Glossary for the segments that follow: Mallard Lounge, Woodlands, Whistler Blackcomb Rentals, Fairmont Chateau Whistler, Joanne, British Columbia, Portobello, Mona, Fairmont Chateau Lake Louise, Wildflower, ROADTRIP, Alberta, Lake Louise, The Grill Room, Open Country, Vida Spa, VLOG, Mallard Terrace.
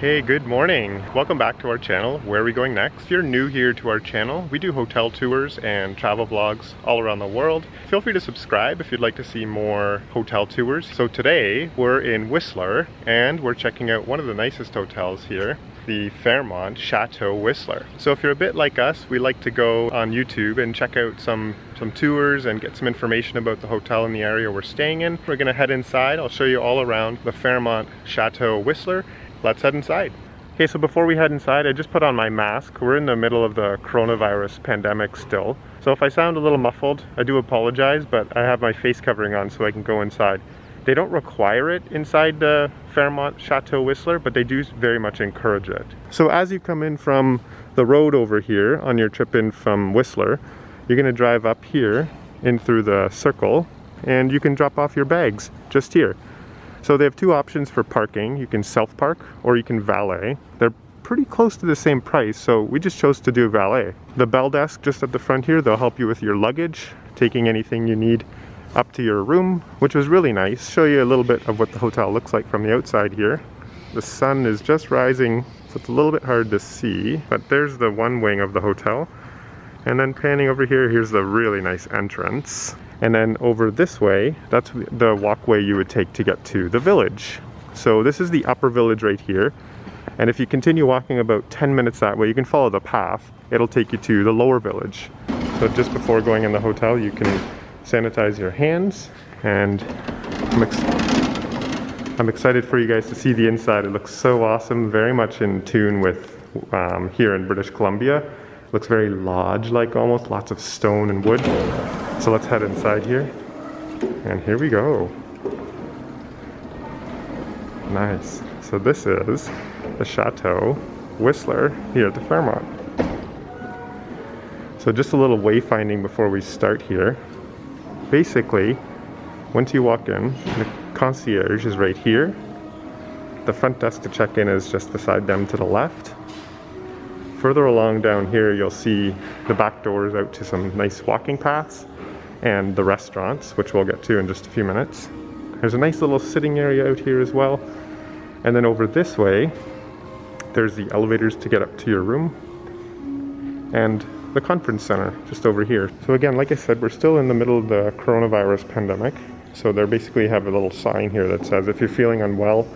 Hey, good morning. Welcome back to our channel. Where are we going next? If you're new here to our channel, we do hotel tours and travel vlogs all around the world. Feel free to subscribe if you'd like to see more hotel tours. So today we're in Whistler and we're checking out one of the nicest hotels here, the Fairmont Chateau Whistler. So if you're a bit like us, we like to go on YouTube and check out some tours and get some information about the hotel in the area we're staying in. We're gonna head inside. I'll show you all around the Fairmont Chateau Whistler. Let's head inside. Okay, so before we head inside, I just put on my mask. We're in the middle of the coronavirus pandemic still. So if I sound a little muffled, I do apologize, but I have my face covering on so I can go inside. They don't require it inside the Fairmont Chateau Whistler, but they do very much encourage it. So as you come in from the road over here on your trip in from Whistler, you're gonna drive up here in through the circle and you can drop off your bags just here. So they have two options for parking. You can self-park or you can valet. They're pretty close to the same price, so we just chose to do valet. The bell desk just at the front here, they'll help you with your luggage, taking anything you need up to your room, which was really nice. Show you a little bit of what the hotel looks like from the outside here. The sun is just rising, so it's a little bit hard to see, but there's the one wing of the hotel. And then panning over here, here's the really nice entrance. And then over this way, that's the walkway you would take to get to the village. So this is the upper village right here. And if you continue walking about 10 minutes that way, you can follow the path. It'll take you to the lower village. So just before going in the hotel, you can sanitize your hands. And I'm excited for you guys to see the inside. It looks so awesome, very much in tune with here in British Columbia. Looks very lodge-like almost, lots of stone and wood. So let's head inside here. And here we go. Nice. So this is the Chateau Whistler here at the Fairmont. So just a little wayfinding before we start here. Basically, once you walk in, the concierge is right here. The front desk to check in is just beside them to the left. Further along down here, you'll see the back doors out to some nice walking paths and the restaurants, which we'll get to in just a few minutes. There's a nice little sitting area out here as well. And then over this way, there's the elevators to get up to your room and the conference center just over here. So again, like I said, we're still in the middle of the coronavirus pandemic. So they basically have a little sign here that says, if you're feeling unwell,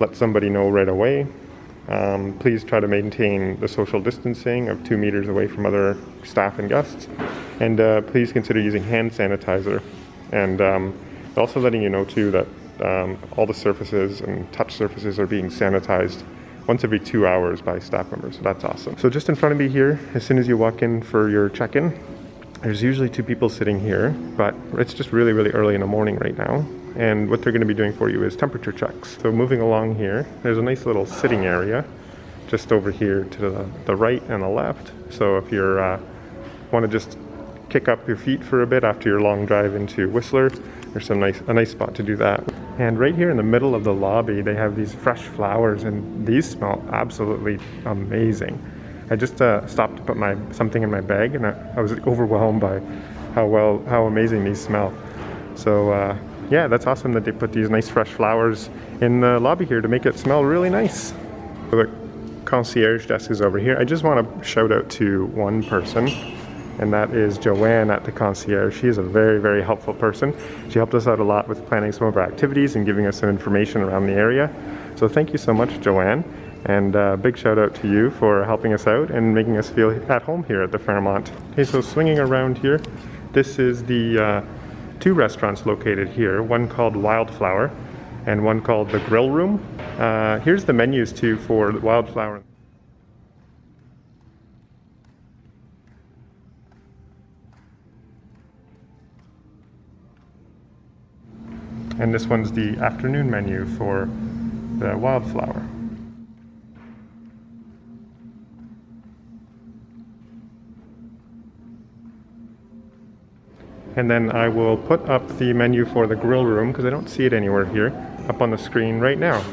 let somebody know right away. Please try to maintain the social distancing of 2 meters away from other staff and guests. And please consider using hand sanitizer. And also letting you know too that all the surfaces and touch surfaces are being sanitized once every 2 hours by staff members, so that's awesome. So just in front of me here, as soon as you walk in for your check-in, there's usually two people sitting here, but it's just really, really early in the morning right now. And what they're going to be doing for you is temperature checks. So moving along here, there's a nice little sitting area just over here to the right and the left. So if you want to just kick up your feet for a bit after your long drive into Whistler, there's a nice spot to do that. And right here in the middle of the lobby, they have these fresh flowers, and these smell absolutely amazing. I just stopped to put something in my bag, and I was overwhelmed by how amazing these smell. So yeah, that's awesome that they put these nice fresh flowers in the lobby here to make it smell really nice. So the concierge desk is over here. I just want to shout out to one person, and that is Joanne at the concierge. She is a very, very helpful person. She helped us out a lot with planning some of our activities and giving us some information around the area. So thank you so much, Joanne. And a big shout out to you for helping us out and making us feel at home here at the Fairmont. Okay, so swinging around here, this is the two restaurants located here, one called Wildflower and one called The Grill Room. Here's the menus too for Wildflower. And this one's the afternoon menu for the Wildflower. And then I will put up the menu for the Grill Room, because I don't see it anywhere here, up on the screen right now.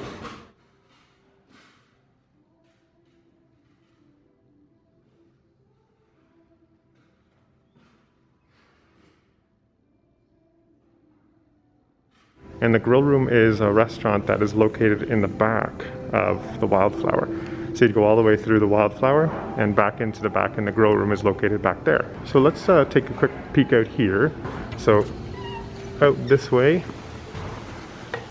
And the Grill Room is a restaurant that is located in the back of the Wildflower. So you'd go all the way through the Wildflower and back into the back, and the Grill Room is located back there. So let's take a quick peek out here. So out this way.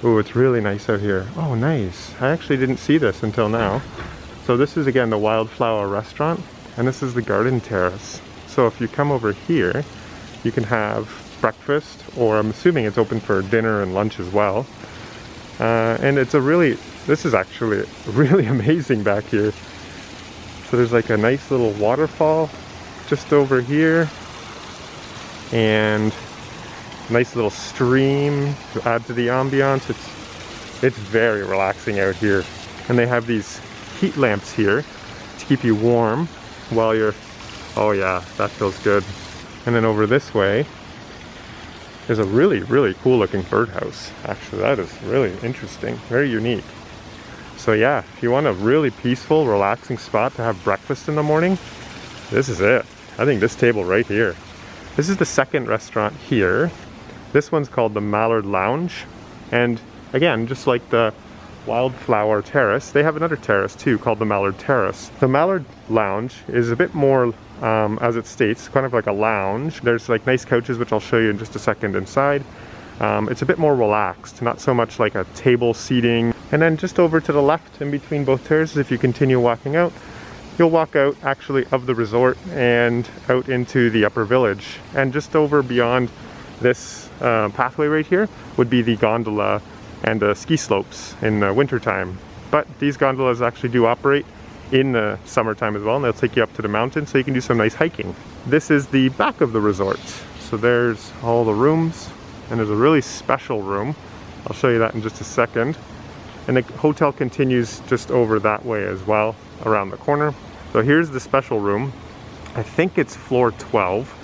Oh, it's really nice out here. Oh, nice. I actually didn't see this until now. So this is again the Wildflower restaurant, and this is the garden terrace. So if you come over here, you can have breakfast, or I'm assuming it's open for dinner and lunch as well. And it's a really, this is actually really amazing back here. So there's like a nice little waterfall just over here, and nice little stream to add to the ambiance. It's very relaxing out here. And they have these heat lamps here to keep you warm while you're, oh yeah, that feels good. And then over this way, there's a really, really cool looking birdhouse. Actually, that is really interesting, very unique. So yeah, if you want a really peaceful, relaxing spot to have breakfast in the morning, this is it. I think this table right here. This is the second restaurant here. This one's called the Mallard Lounge. And again, just like the Wildflower Terrace, they have another terrace too called the Mallard Terrace. The Mallard Lounge is a bit more, as it states, kind of like a lounge. There's like nice couches, which I'll show you in just a second inside. It's a bit more relaxed, not so much like a table seating. And then just over to the left in between both terraces, if you continue walking out, you'll walk out actually of the resort and out into the upper village. And just over beyond this pathway right here would be the gondola and the ski slopes in the wintertime. But these gondolas actually do operate in the summertime as well, and they'll take you up to the mountain so you can do some nice hiking. This is the back of the resort. So there's all the rooms, and there's a really special room. I'll show you that in just a second. And the hotel continues just over that way as well, around the corner. So here's the special room. I think it's floor 12,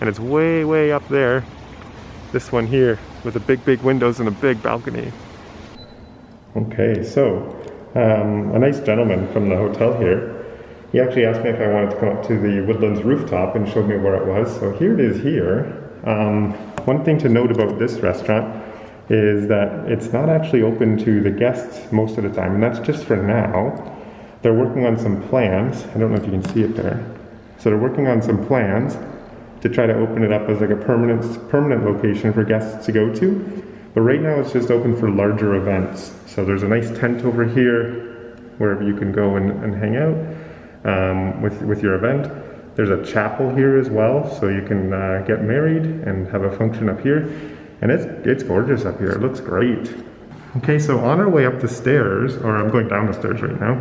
and it's way, way up there. This one here with the big, big windows and a big balcony. Okay, so a nice gentleman from the hotel here, he actually asked me if I wanted to come up to the Woodlands rooftop and showed me where it was. So here it is here. One thing to note about this restaurant is that it's not actually open to the guests most of the time, and that's just for now. They're working on some plans. I don't know if you can see it there. So they're working on some plans to try to open it up as like a permanent location for guests to go to. But right now it's just open for larger events. So there's a nice tent over here, wherever you can go and hang out with your event. There's a chapel here as well, so you can get married and have a function up here. And it's gorgeous up here, it looks great. Okay, so on our way up the stairs, or I'm going down the stairs right now,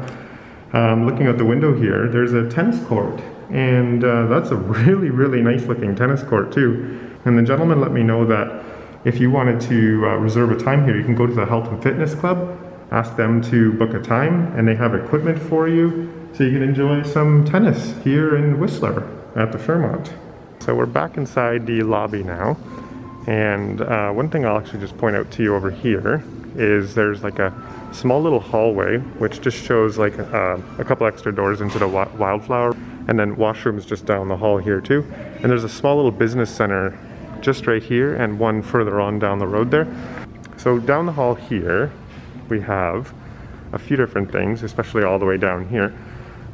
looking out the window here, there's a tennis court. And that's a really, really nice looking tennis court too. And the gentleman let me know that if you wanted to reserve a time here, you can go to the health and fitness club, ask them to book a time, and they have equipment for you, so you can enjoy some tennis here in Whistler at the Fairmont. So we're back inside the lobby now. And one thing I'll actually just point out to you over here is there's like a small little hallway, which just shows like a couple extra doors into the Wildflower. And then washrooms just down the hall here too. And there's a small little business center just right here, and one further on down the road there. So down the hall here, we have a few different things, especially all the way down here.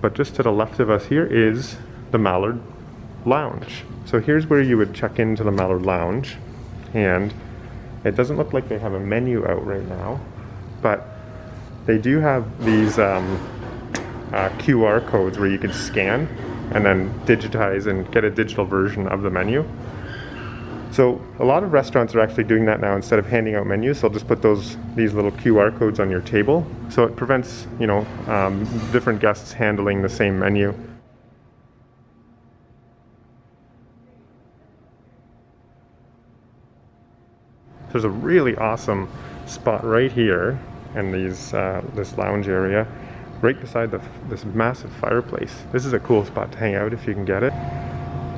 But just to the left of us here is the Mallard Lounge. So here's where you would check into the Mallard Lounge. And it doesn't look like they have a menu out right now, but they do have these QR codes where you can scan and then digitize and get a digital version of the menu. So a lot of restaurants are actually doing that now. Instead of handing out menus, they'll just put these little QR codes on your table. So it prevents, you know, different guests handling the same menu. There's a really awesome spot right here in these this lounge area, right beside this massive fireplace. This is a cool spot to hang out if you can get it.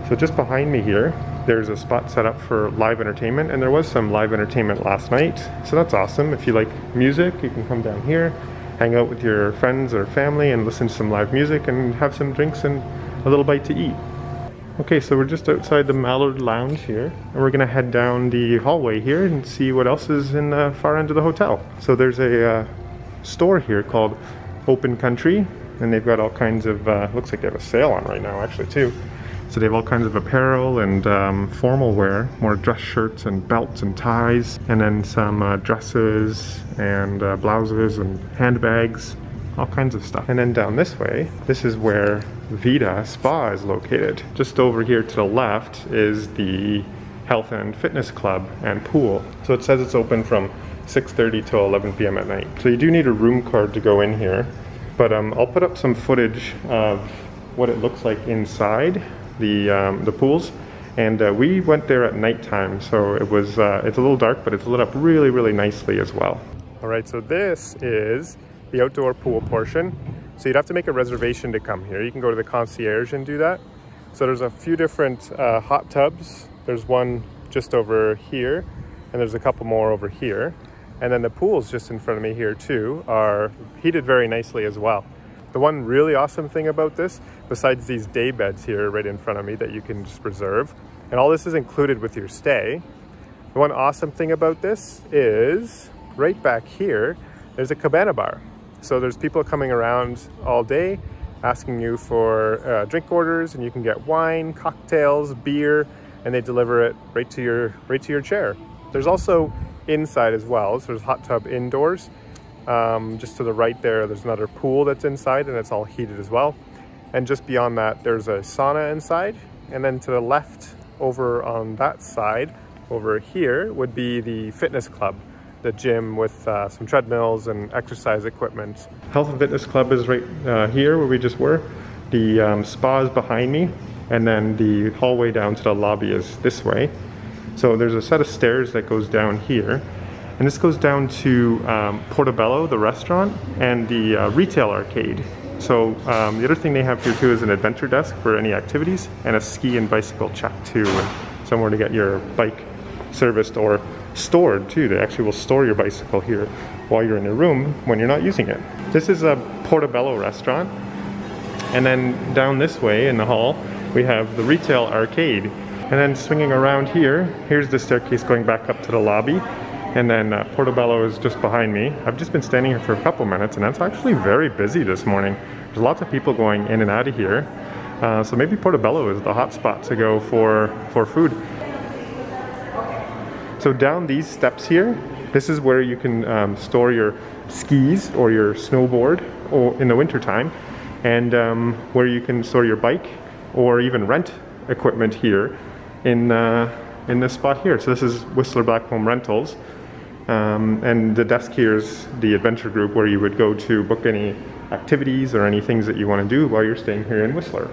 So just behind me here, there's a spot set up for live entertainment, and there was some live entertainment last night. So that's awesome. If you like music, you can come down here, hang out with your friends or family and listen to some live music and have some drinks and a little bite to eat. Okay, so we're just outside the Mallard Lounge here, and we're gonna head down the hallway here and see what else is in the far end of the hotel. So there's a store here called Open Country, and they've got all kinds of, looks like they have a sale on right now actually too. So they have all kinds of apparel and formal wear, more dress shirts and belts and ties, and then some dresses and blouses and handbags, all kinds of stuff. And then down this way, this is where Vida Spa is located. Just over here to the left is the health and fitness club and pool. So it says it's open from 6:30 till 11 p.m. at night. So you do need a room card to go in here, but I'll put up some footage of what it looks like inside the pools. And we went there at nighttime, so it was it's a little dark, but it's lit up really, really nicely as well. All right, so this is the outdoor pool portion. So you'd have to make a reservation to come here. You can go to the concierge and do that. So there's a few different hot tubs. There's one just over here, and there's a couple more over here. And then the pools just in front of me here too are heated very nicely as well. The one really awesome thing about this, besides these day beds here right in front of me that you can just reserve, and all this is included with your stay, the one awesome thing about this is right back here, there's a cabana bar. So there's people coming around all day asking you for drink orders, and you can get wine, cocktails, beer, and they deliver it right to your chair. There's also inside as well, so there's a hot tub indoors. Just to the right there, there's another pool that's inside, and it's all heated as well. And just beyond that, there's a sauna inside. And then to the left over on that side, over here, would be the fitness club. The gym with some treadmills and exercise equipment. Health and fitness club is right here where we just were. The spa is behind me, and then the hallway down to the lobby is this way. So there's a set of stairs that goes down here, and this goes down to Portobello, the restaurant, and the retail arcade. So the other thing they have here too is an adventure desk for any activities, and a ski and bicycle check too, and somewhere to get your bike serviced or stored too. They actually will store your bicycle here while you're in your room when you're not using it. This is a Portobello restaurant. And then down this way in the hall, we have the retail arcade. And then swinging around here, here's the staircase going back up to the lobby. And then Portobello is just behind me. I've just been standing here for a couple minutes, and it's actually very busy this morning. There's lots of people going in and out of here. So maybe Portobello is the hot spot to go for food. So down these steps here, this is where you can store your skis or your snowboard or in the winter time, and where you can store your bike or even rent equipment here in this spot here. So this is Whistler Blackcomb Rentals, and the desk here is the adventure group where you would go to book any activities or any things that you want to do while you're staying here in Whistler.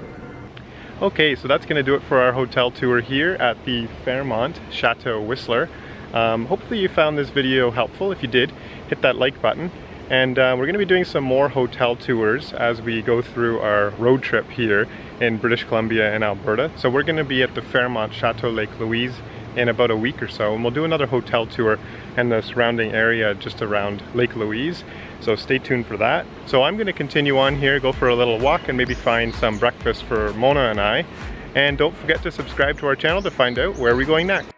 Okay, so that's gonna do it for our hotel tour here at the Fairmont Chateau Whistler. Hopefully you found this video helpful. If you did, hit that like button. And we're gonna be doing some more hotel tours as we go through our road trip here in British Columbia and Alberta. So we're gonna be at the Fairmont Chateau Lake Louise in about a week or so, and we'll do another hotel tour and the surrounding area just around Lake Louise. So stay tuned for that. So I'm gonna continue on here, go for a little walk, and maybe find some breakfast for Mona and I. And don't forget to subscribe to our channel to find out where we're going next.